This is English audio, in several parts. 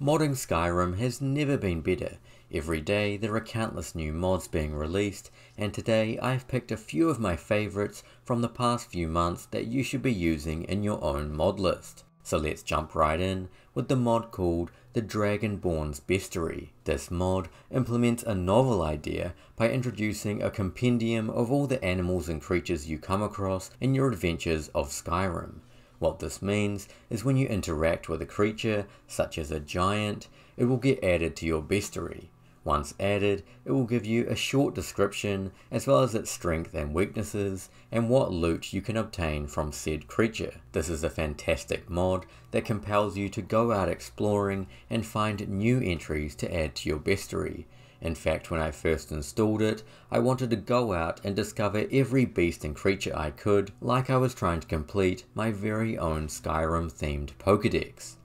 Modding Skyrim has never been better. Every day there are countless new mods being released, and today I've picked a few of my favourites from the past few months that you should be using in your own mod list. So let's jump right in with the mod called The Dragonborn's Bestiary. This mod implements a novel idea by introducing a compendium of all the animals and creatures you come across in your adventures of Skyrim. What this means is when you interact with a creature, such as a giant, it will get added to your bestiary. Once added, it will give you a short description as well as its strength and weaknesses and what loot you can obtain from said creature. This is a fantastic mod that compels you to go out exploring and find new entries to add to your bestiary. In fact, when I first installed it, I wanted to go out and discover every beast and creature I could, like I was trying to complete my very own Skyrim themed Pokédex.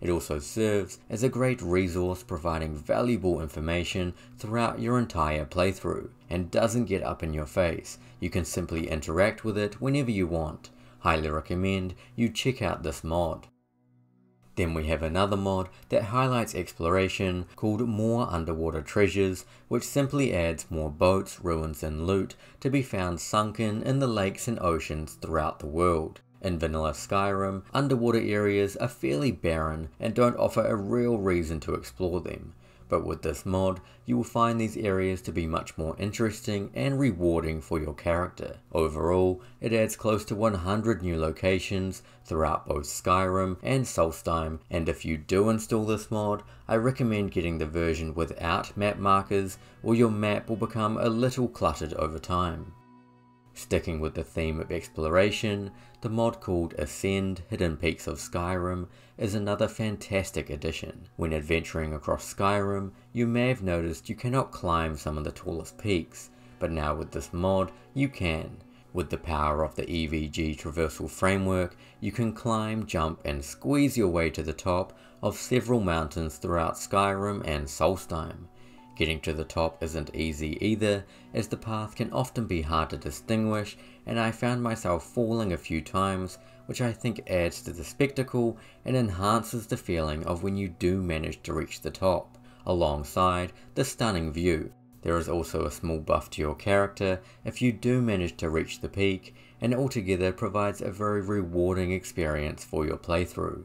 It also serves as a great resource providing valuable information throughout your entire playthrough, and doesn't get up in your face. You can simply interact with it whenever you want. Highly recommend you check out this mod. Then we have another mod that highlights exploration called More Underwater Treasures, which simply adds more boats, ruins and loot to be found sunken in the lakes and oceans throughout the world. In vanilla Skyrim, underwater areas are fairly barren and don't offer a real reason to explore them, but with this mod you will find these areas to be much more interesting and rewarding for your character. Overall, it adds close to 100 new locations throughout both Skyrim and Solstheim, and if you do install this mod, I recommend getting the version without map markers or your map will become a little cluttered over time. Sticking with the theme of exploration, the mod called Ascend Hidden Peaks of Skyrim is another fantastic addition. When adventuring across Skyrim, you may have noticed you cannot climb some of the tallest peaks, but now with this mod, you can. With the power of the EVG traversal framework, you can climb, jump and squeeze your way to the top of several mountains throughout Skyrim and Solstheim. Getting to the top isn't easy either, as the path can often be hard to distinguish, and I found myself falling a few times, which I think adds to the spectacle and enhances the feeling of when you do manage to reach the top, alongside the stunning view. There is also a small buff to your character if you do manage to reach the peak, and altogether provides a very rewarding experience for your playthrough.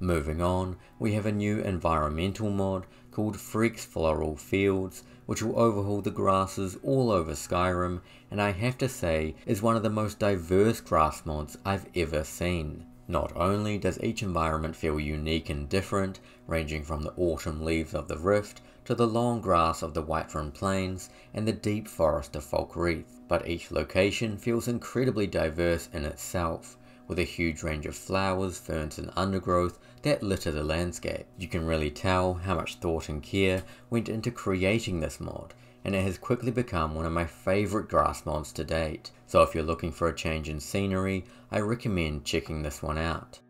Moving on, we have a new environmental mod called Freaks Floral Fields, which will overhaul the grasses all over Skyrim, and I have to say is one of the most diverse grass mods I've ever seen. Not only does each environment feel unique and different, ranging from the autumn leaves of the Rift to the long grass of the Whitefern Plains and the deep forest of Falkreath, but each location feels incredibly diverse in itself, with a huge range of flowers, ferns and undergrowth that litter the landscape. You can really tell how much thought and care went into creating this mod, and it has quickly become one of my favourite grass mods to date. So if you're looking for a change in scenery, I recommend checking this one out.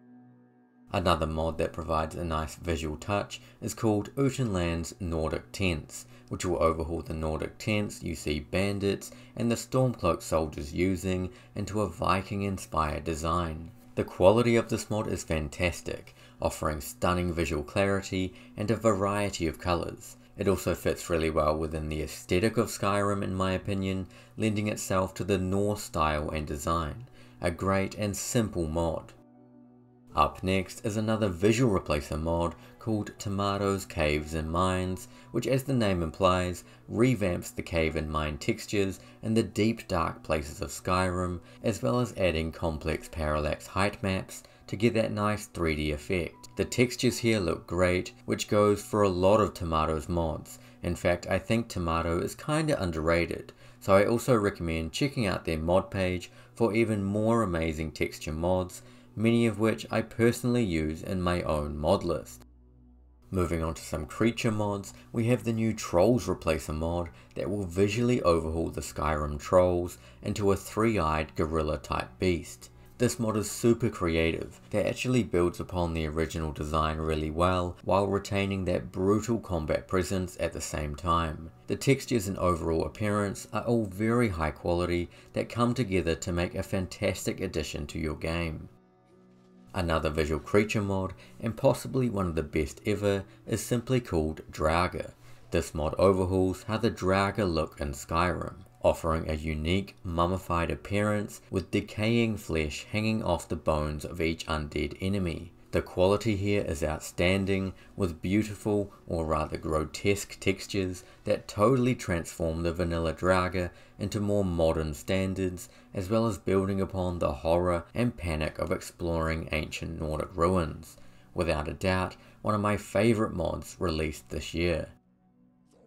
Another mod that provides a nice visual touch is called Utenland's Nordic Tents, which will overhaul the Nordic tents you see bandits and the Stormcloak soldiers using into a Viking-inspired design. The quality of this mod is fantastic, offering stunning visual clarity and a variety of colours. It also fits really well within the aesthetic of Skyrim in my opinion, lending itself to the Norse style and design. A great and simple mod. Up next is another visual replacer mod called Tomato's Caves and Mines, which as the name implies, revamps the cave and mine textures in the deep dark places of Skyrim, as well as adding complex parallax height maps to get that nice 3D effect. The textures here look great, which goes for a lot of Tomato's mods. In fact, I think Tomato is kinda underrated, so I also recommend checking out their mod page for even more amazing texture mods, many of which I personally use in my own mod list. Moving on to some creature mods, we have the new Trolls Replacer mod that will visually overhaul the Skyrim trolls into a three-eyed gorilla type beast. This mod is super creative, that actually builds upon the original design really well, while retaining that brutal combat presence at the same time. The textures and overall appearance are all very high quality that come together to make a fantastic addition to your game. Another visual creature mod, and possibly one of the best ever, is simply called Draugr. This mod overhauls how the Draugr look in Skyrim, offering a unique mummified appearance with decaying flesh hanging off the bones of each undead enemy. The quality here is outstanding, with beautiful or rather grotesque textures that totally transform the vanilla Draugr into more modern standards, as well as building upon the horror and panic of exploring ancient Nordic ruins. Without a doubt, one of my favourite mods released this year.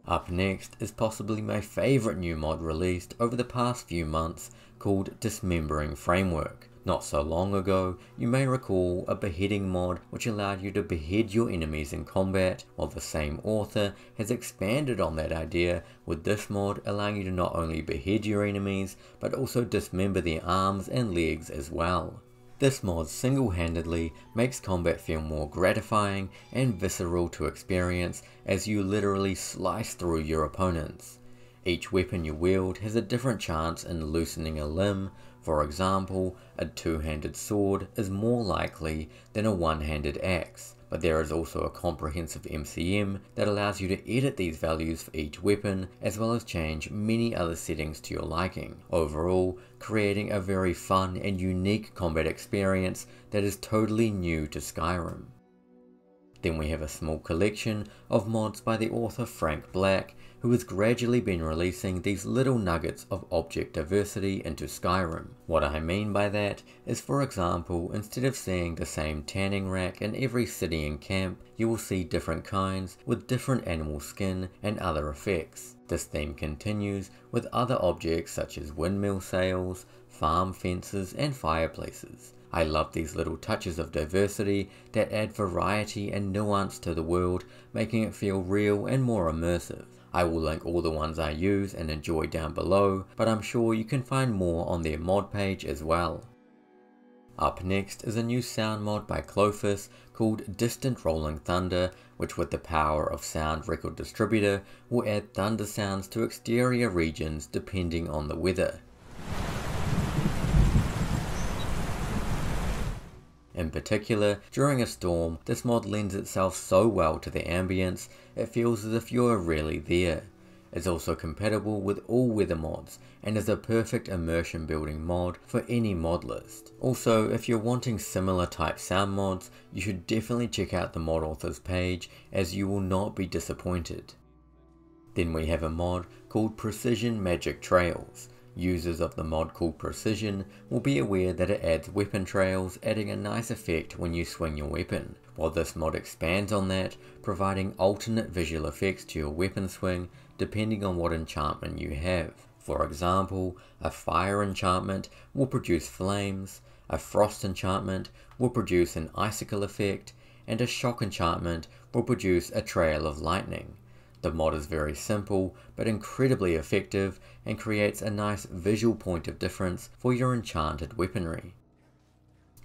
Up next is possibly my favourite new mod released over the past few months, called Dismembering Framework. Not so long ago, you may recall a beheading mod which allowed you to behead your enemies in combat, while the same author has expanded on that idea, with this mod allowing you to not only behead your enemies, but also dismember their arms and legs as well. This mod single-handedly makes combat feel more gratifying and visceral to experience, as you literally slice through your opponents. Each weapon you wield has a different chance in loosening a limb. For example, a two-handed sword is more likely than a one-handed axe, but there is also a comprehensive MCM that allows you to edit these values for each weapon, as well as change many other settings to your liking, overall creating a very fun and unique combat experience that is totally new to Skyrim. Then we have a small collection of mods by the author Frank Black, who has gradually been releasing these little nuggets of object diversity into Skyrim. What I mean by that is, for example, instead of seeing the same tanning rack in every city and camp, you will see different kinds with different animal skin and other effects. This theme continues with other objects such as windmill sails, farm fences and fireplaces. I love these little touches of diversity that add variety and nuance to the world, making it feel real and more immersive. I will link all the ones I use and enjoy down below, but I'm sure you can find more on their mod page as well. Up next is a new sound mod by Clofas called Distant Rolling Thunder, which with the power of Sound Record Distributor will add thunder sounds to exterior regions depending on the weather. In particular, during a storm, this mod lends itself so well to the ambience, it feels as if you are really there. It's also compatible with all weather mods, and is a perfect immersion building mod for any mod list. Also, if you're wanting similar type sound mods, you should definitely check out the mod author's page, as you will not be disappointed. Then we have a mod called Precision Magic Trails. Users of the mod called Precision will be aware that it adds weapon trails, adding a nice effect when you swing your weapon, while this mod expands on that, providing alternate visual effects to your weapon swing depending on what enchantment you have. For example, a fire enchantment will produce flames, a frost enchantment will produce an icicle effect, and a shock enchantment will produce a trail of lightning. The mod is very simple, but incredibly effective, and creates a nice visual point of difference for your enchanted weaponry.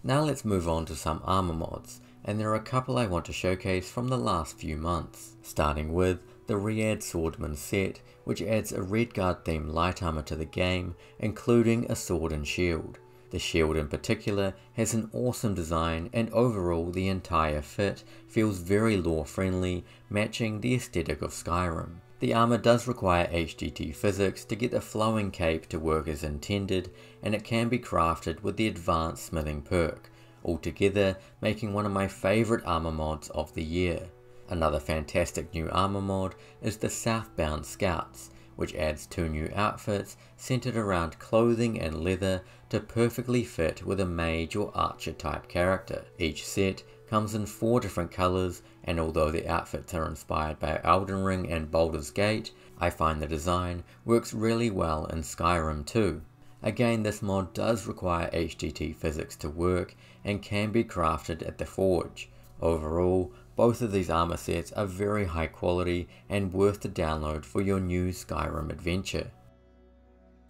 Now let's move on to some armor mods, and there are a couple I want to showcase from the last few months. Starting with the Rihad Swordsman Set, which adds a Redguard themed light armor to the game, including a sword and shield. The shield in particular has an awesome design, and overall the entire fit feels very lore friendly, matching the aesthetic of Skyrim. The armour does require HDT physics to get the flowing cape to work as intended, and it can be crafted with the advanced smithing perk, altogether making one of my favourite armour mods of the year. Another fantastic new armour mod is the Southbound Scouts, which adds two new outfits centered around clothing and leather to perfectly fit with a mage or archer type character. Each set comes in 4 different colors, and although the outfits are inspired by Elden Ring and Baldur's Gate, I find the design works really well in Skyrim too. Again, this mod does require HDT physics to work and can be crafted at the forge. Overall, both of these armor sets are very high quality and worth the download for your new Skyrim adventure.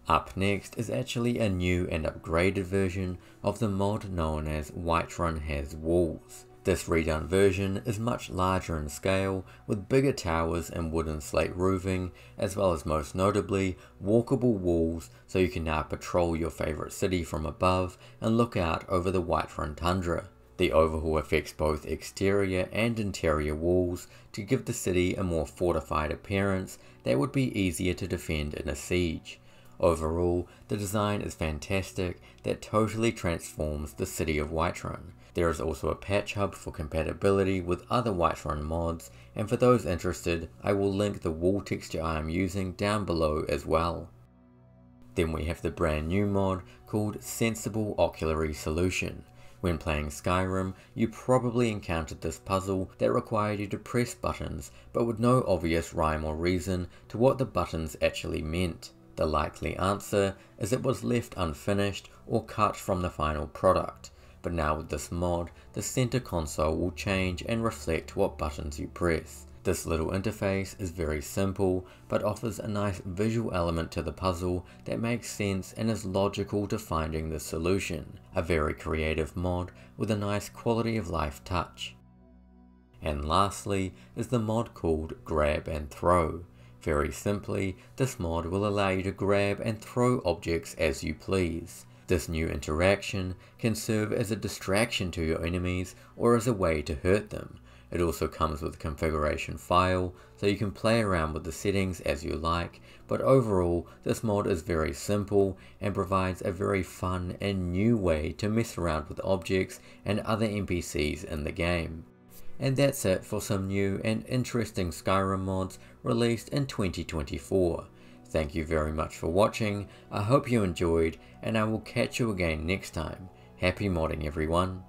Up next is actually a new and upgraded version of the mod known as Whiterun Has Walls. This redone version is much larger in scale, with bigger towers and wooden slate roofing, as well as most notably walkable walls, so you can now patrol your favourite city from above and look out over the Whiterun Tundra. The overhaul affects both exterior and interior walls to give the city a more fortified appearance that would be easier to defend in a siege. Overall, the design is fantastic that totally transforms the city of Whiterun. There is also a patch hub for compatibility with other Whiterun mods, and for those interested, I will link the wall texture I am using down below as well. Then we have the brand new mod called Sensible Oculory Solution. When playing Skyrim, you probably encountered this puzzle that required you to press buttons, but with no obvious rhyme or reason to what the buttons actually meant. The likely answer is it was left unfinished or cut from the final product, but now with this mod, the center console will change and reflect what buttons you press. This little interface is very simple, but offers a nice visual element to the puzzle that makes sense and is logical to finding the solution. A very creative mod with a nice quality of life touch. And lastly is the mod called Grab and Throw. Very simply, this mod will allow you to grab and throw objects as you please. This new interaction can serve as a distraction to your enemies or as a way to hurt them. It also comes with a configuration file, so you can play around with the settings as you like, but overall this mod is very simple and provides a very fun and new way to mess around with objects and other NPCs in the game. And that's it for some new and interesting Skyrim mods released in 2024. Thank you very much for watching, I hope you enjoyed, and I will catch you again next time. Happy modding everyone!